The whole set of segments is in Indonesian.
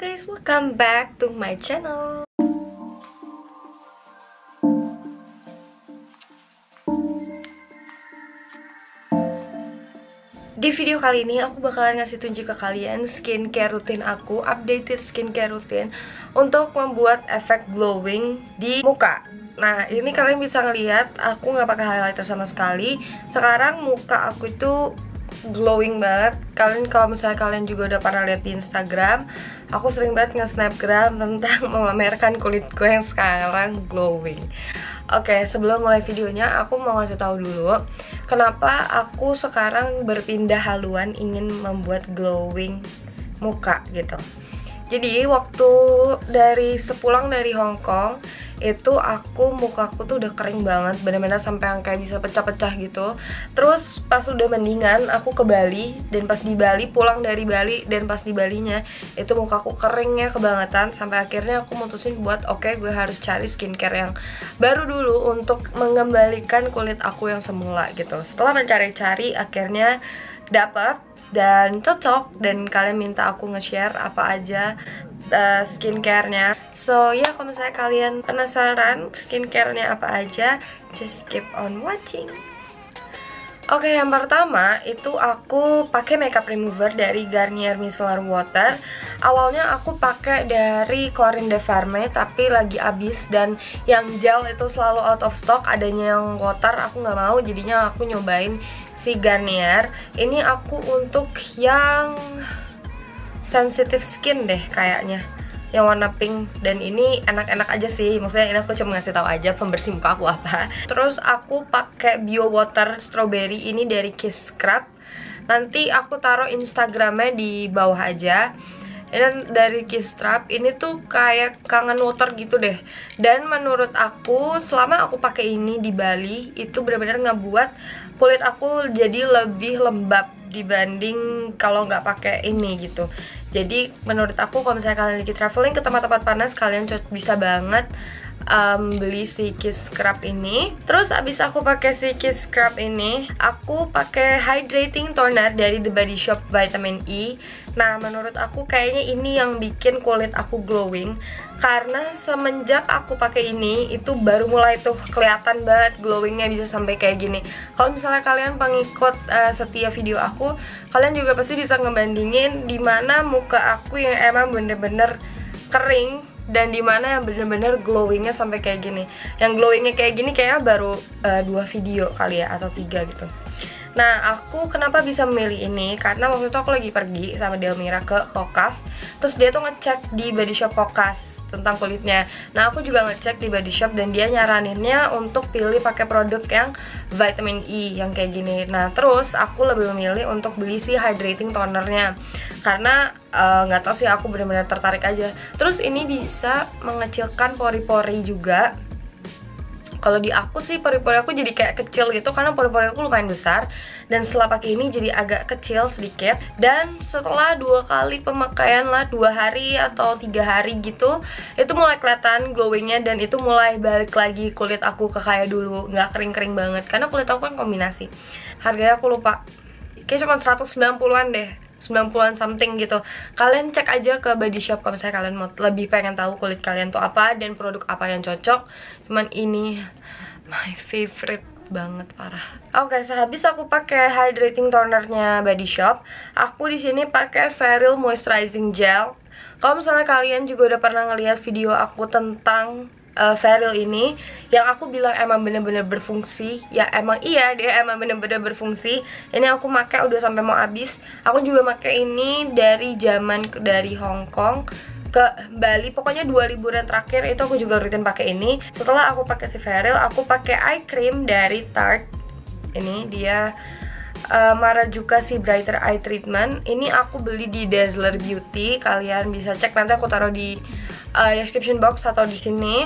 guys, welcome back to my channel. Di video kali ini aku bakalan ngasih tunjuk ke kalian skincare rutin aku, updated skincare rutin untuk membuat efek glowing di muka. Nah, ini kalian bisa ngelihat aku nggak pakai highlighter sama sekali. Sekarang muka aku itu glowing banget. Kalian kalau misalnya kalian juga udah pernah lihat di Instagram, aku sering banget nge-snapgram tentang memamerkan kulitku yang sekarang glowing. Oke, sebelum mulai videonya, aku mau ngasih tahu dulu kenapa aku sekarang berpindah haluan ingin membuat glowing muka gitu. Jadi waktu sepulang dari Hong Kong itu mukaku tuh udah kering banget, bener-bener sampai yang kayak bisa pecah-pecah gitu. Terus pas udah mendingan aku ke Bali, dan pas di Bali pulang dari Bali itu mukaku keringnya kebangetan, sampai akhirnya aku mutusin buat oke, gue harus cari skincare yang baru dulu untuk mengembalikan kulit aku yang semula gitu. Setelah mencari-cari akhirnya dapat dan cocok, dan kalian minta aku nge-share apa aja skincare-nya. So ya, kalau misalnya kalian penasaran skincare-nya apa aja, just keep on watching. Oke, yang pertama itu aku pakai makeup remover dari Garnier Micellar Water. Awalnya aku pakai dari Corinne de Farme, tapi lagi habis, dan yang gel itu selalu out of stock. Adanya yang water aku nggak mau, jadinya aku nyobain si Garnier. Ini aku untuk yang sensitive skin deh kayaknya, yang warna pink, dan ini enak-enak aja sih, maksudnya ini aku cuma ngasih tahu aja pembersih muka aku apa. Terus aku pakai bio water strawberry ini dari Kiss Scrub. Nanti aku taruh Instagramnya di bawah aja. Ini dari Kiss Scrub, ini tuh kayak kangen water gitu deh. Dan menurut aku selama aku pakai ini di Bali itu benar-benar ngebuat kulit aku jadi lebih lembab dibanding kalau nggak pakai ini gitu. Jadi menurut aku kalau misalnya kalian lagi traveling ke tempat-tempat panas, kalian bisa banget beli si Kiss Scrub ini. Terus abis aku pakai si Kiss Scrub ini, aku pakai hydrating toner dari The Body Shop Vitamin E. Nah, menurut aku kayaknya ini yang bikin kulit aku glowing, karena semenjak aku pakai ini itu baru mulai tuh kelihatan banget glowingnya, bisa sampai kayak gini. Kalau misalnya kalian pengikut setia video aku, kalian juga pasti bisa ngebandingin dimana muka aku yang emang bener-bener kering dan dimana yang bener-bener glowingnya sampai kayak gini. Yang glowingnya kayak gini kayaknya baru 2 video kali ya, atau 3 gitu. Nah, aku kenapa bisa memilih ini, karena waktu itu aku lagi pergi sama Delmira ke Kokas. Terus dia tuh ngecek di Body Shop Kokas tentang kulitnya. Nah, aku juga ngecek di Body Shop, dan dia nyaraninnya untuk pilih pakai produk yang Vitamin E yang kayak gini. Nah, terus aku lebih memilih untuk beli si hydrating tonernya, karena nggak tahu sih, aku benar-benar tertarik aja. Terus ini bisa mengecilkan pori-pori juga. Kalau di aku sih pori-pori aku jadi kayak kecil gitu, karena pori-pori aku lumayan besar, dan setelah pakai ini jadi agak kecil sedikit. Dan setelah 2 kali pemakaian lah, 2 hari atau 3 hari gitu, itu mulai kelihatan glowingnya, dan itu mulai balik lagi kulit aku ke kayak dulu, nggak kering-kering banget, karena kulit aku kan kombinasi. Harganya aku lupa, kayak cuma 190-an deh, 90-an something gitu. Kalian cek aja ke Body Shop kalau misalnya kalian mau lebih pengen tahu kulit kalian tuh apa dan produk apa yang cocok. Cuman ini my favorite banget, parah. Oke, sehabis aku pakai hydrating tonernya Body Shop, aku di sini pakai Verille moisturizing gel. Kalau misalnya kalian juga udah pernah ngelihat video aku tentang Verille ini, yang aku bilang emang bener-bener berfungsi, ya emang iya, dia emang bener-bener berfungsi. Ini aku pakai udah sampai mau habis. Aku juga pakai ini dari zaman dari Hong Kong ke Bali, pokoknya 2 liburan terakhir itu aku juga rutin pakai ini. Setelah aku pakai si Verille, aku pakai eye cream dari Tarte. Ini dia Marajuka si Brighter Eye Treatment. Ini aku beli di Dazzler Beauty. Kalian bisa cek, nanti aku taruh di description box atau di sini.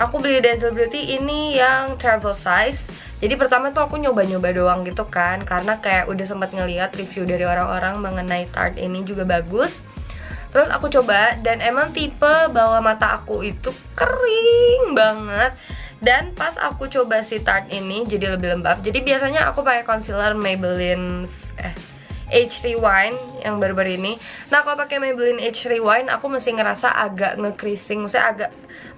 Aku beli Dazzler Beauty ini yang travel size. Jadi pertama tuh aku nyoba-nyoba doang gitu kan, karena kayak udah sempat ngeliat review dari orang-orang mengenai Tarte ini juga bagus. Terus aku coba, dan emang tipe bawah mata aku itu kering banget. Dan pas aku coba si Tarte ini jadi lebih lembab. Jadi biasanya aku pakai concealer Maybelline Age Rewind yang baru-baru ini. Nah, kalau pakai Maybelline Age Rewind, aku mesti ngerasa agak nge-creasing, maksudnya agak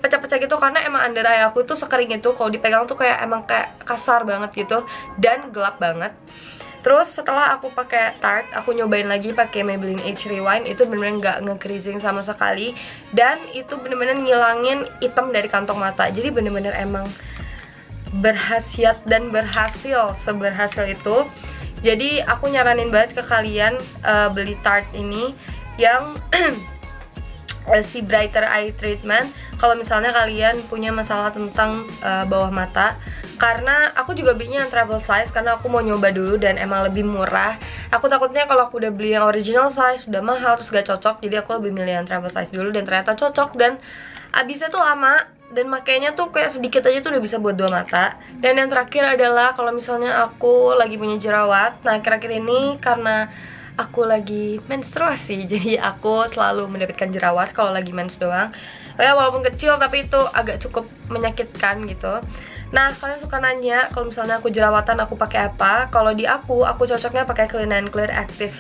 pecah-pecah gitu, karena emang under eye aku tuh sekering itu, kalau dipegang tuh kayak emang kayak kasar banget gitu dan gelap banget. Terus setelah aku pakai Tarte, aku nyobain lagi pakai Maybelline Age Rewind, itu bener-bener nggak nge-creasing sama sekali, dan itu bener-bener ngilangin hitam dari kantong mata. Jadi bener-bener emang berhasiat dan berhasil seberhasil itu. Jadi aku nyaranin banget ke kalian beli Tarte ini yang si Brighter Eye Treatment kalau misalnya kalian punya masalah tentang bawah mata. Karena aku juga belinya yang travel size, karena aku mau nyoba dulu dan emang lebih murah. Aku takutnya kalau aku udah beli yang original size udah mahal terus gak cocok, jadi aku lebih milih yang travel size dulu, dan ternyata cocok. Dan abisnya tuh lama, dan makainya tuh kayak sedikit aja tuh udah bisa buat dua mata. Dan yang terakhir adalah kalau misalnya aku lagi punya jerawat. Nah, akhir-akhir ini karena aku lagi menstruasi, jadi aku selalu mendapatkan jerawat kalau lagi mens doang. Ya, walaupun kecil tapi itu agak cukup menyakitkan gitu. Nah, kalian suka nanya kalau misalnya aku jerawatan aku pakai apa? Kalau di aku cocoknya pakai Clean and Clear Active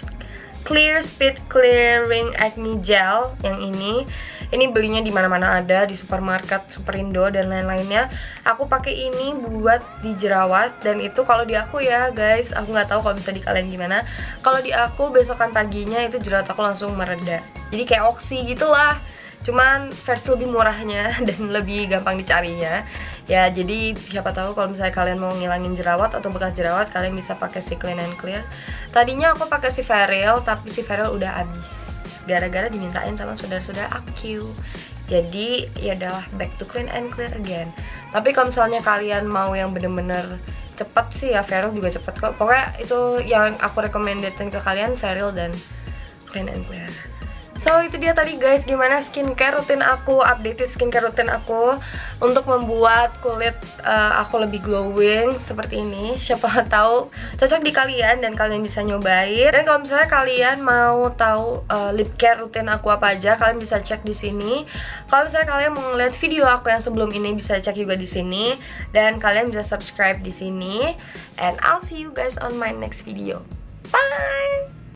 Clear Speed Clearing Acne Gel yang ini. Ini belinya di mana-mana ada, di supermarket, Superindo dan lain-lainnya. Aku pakai ini buat di jerawat, dan itu kalau di aku ya, guys. Aku nggak tahu kalau bisa di kalian gimana. Kalau di aku besokan paginya itu jerawat aku langsung mereda. Jadi kayak oksi gitulah. Cuman versi lebih murahnya dan lebih gampang dicarinya. Ya, jadi siapa tahu kalau misalnya kalian mau ngilangin jerawat atau bekas jerawat, kalian bisa pakai si Clean and Clear. Tadinya aku pakai si Verille, tapi si Verille udah habis gara-gara dimintain sama saudara-saudara aku. Jadi ya udahlah, back to Clean and Clear again. Tapi kalau misalnya kalian mau yang bener-bener cepet sih ya, Verille juga cepet kok. Pokoknya itu yang aku recommendedin ke kalian, Verille dan Clean and Clear. So, itu dia tadi guys, gimana skincare rutin aku, updated skincare rutin aku untuk membuat kulit aku lebih glowing seperti ini. Siapa tahu cocok di kalian dan kalian bisa nyobain. Dan kalau misalnya kalian mau tahu lip care rutin aku apa aja, kalian bisa cek di sini. Kalau misalnya kalian mau ngeliat video aku yang sebelum ini, bisa cek juga di sini. Dan kalian bisa subscribe di sini. And I'll see you guys on my next video. Bye!